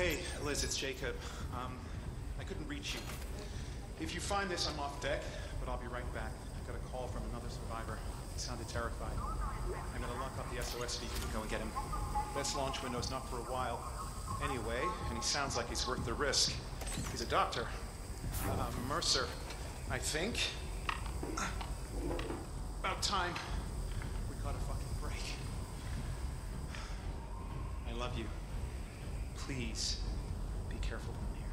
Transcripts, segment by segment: Hey, Liz, it's Jacob. I couldn't reach you. If you find this, I'm off deck, but I'll be right back. I got a call from another survivor. He sounded terrified. I'm gonna lock up the SOS beacon and go and get him. Best launch window's not for a while anyway, and he sounds like he's worth the risk. He's a doctor. Mercer, I think. About time. We got a fucking break. I love you. Please, be careful in here.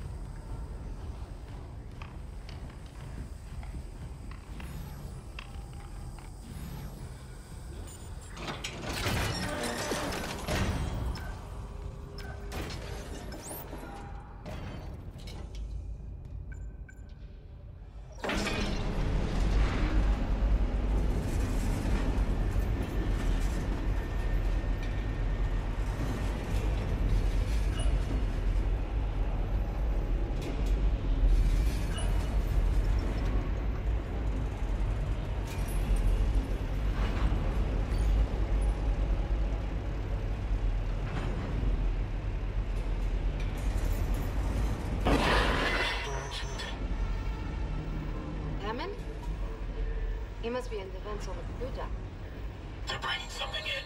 He must be in the vents over the blue duck. They're bringing something in.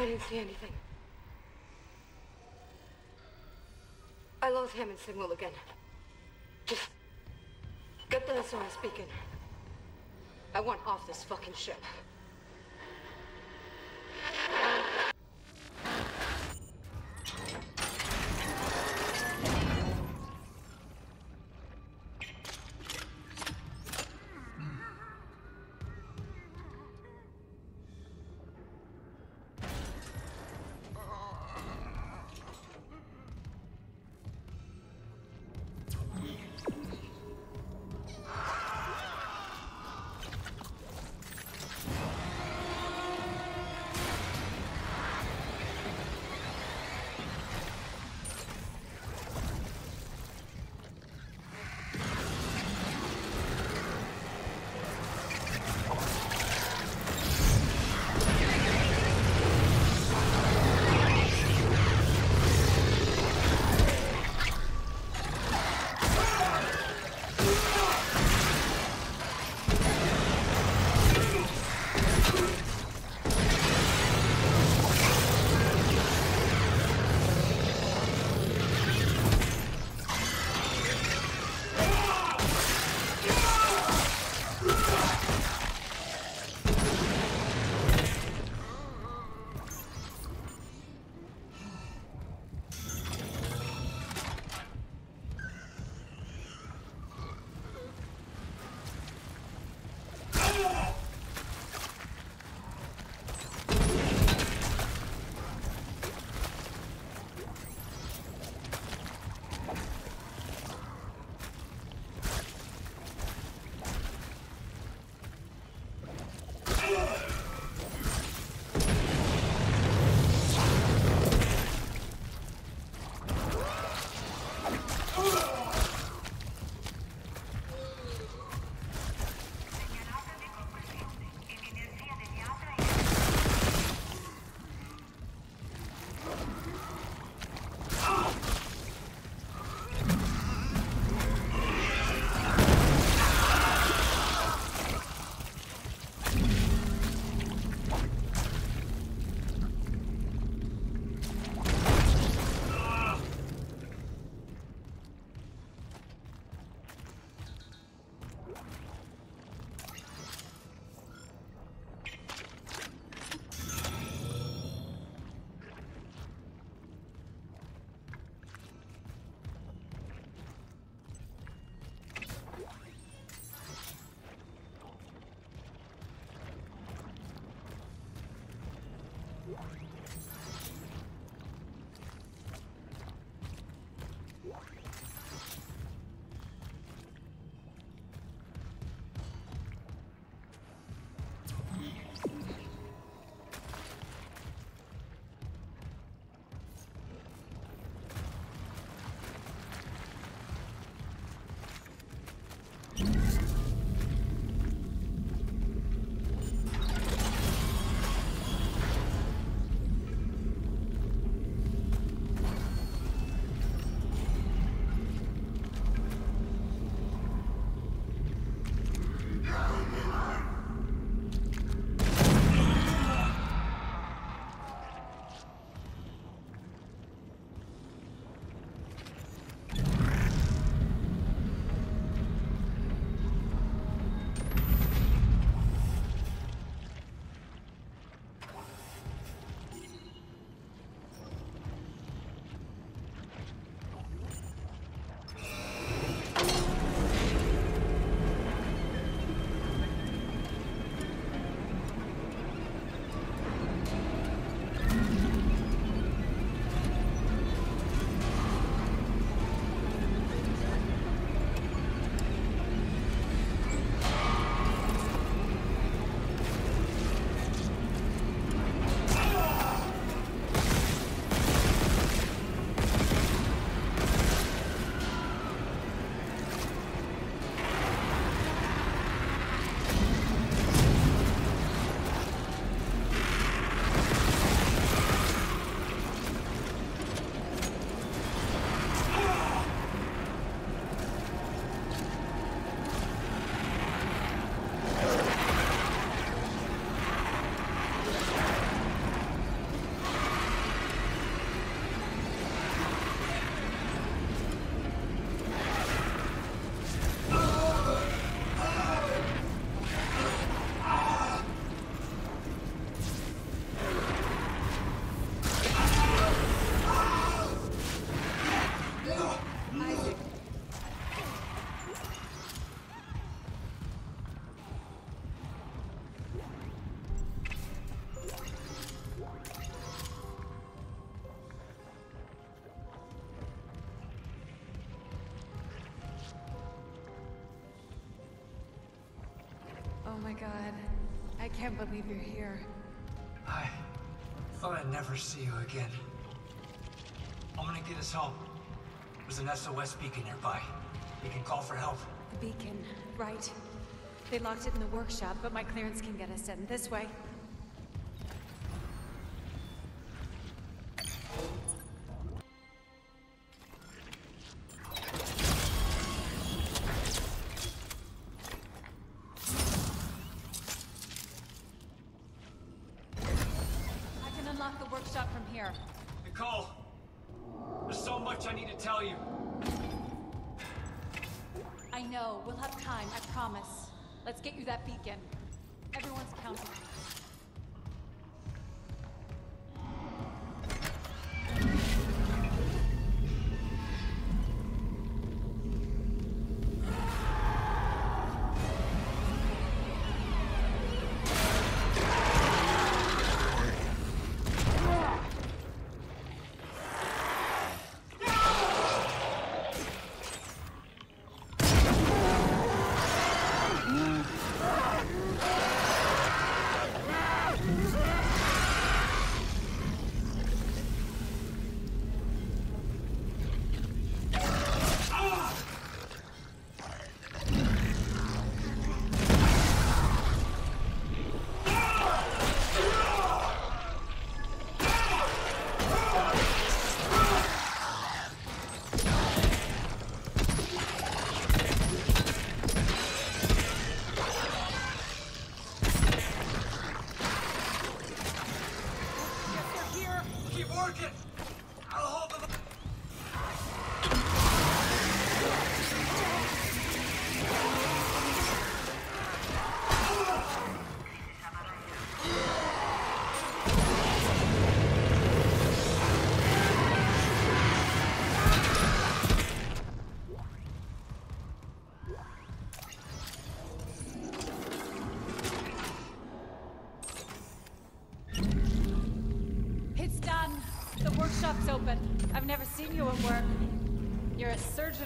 I didn't see anything. I lost Hammond's signal again. Just get the SOS beacon. I want off this fucking ship. Oh my god. I can't believe you're here. I thought I'd never see you again. I'm gonna get us home. There's an SOS beacon nearby. We can call for help. The beacon, right. They locked it in the workshop, but my clearance can get us in. This way.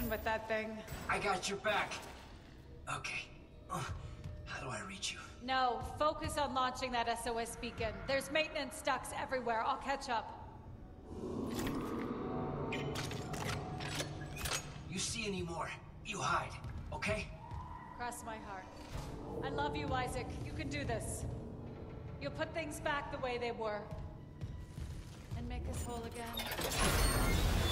With that thing. I got your back. Okay. Oh, how do I reach you? No, focus on launching that SOS beacon. There's maintenance ducts everywhere. I'll catch up. You see any more, you hide, okay? Cross my heart. I love you, Isaac. You can do this. You'll put things back the way they were. And make us whole again.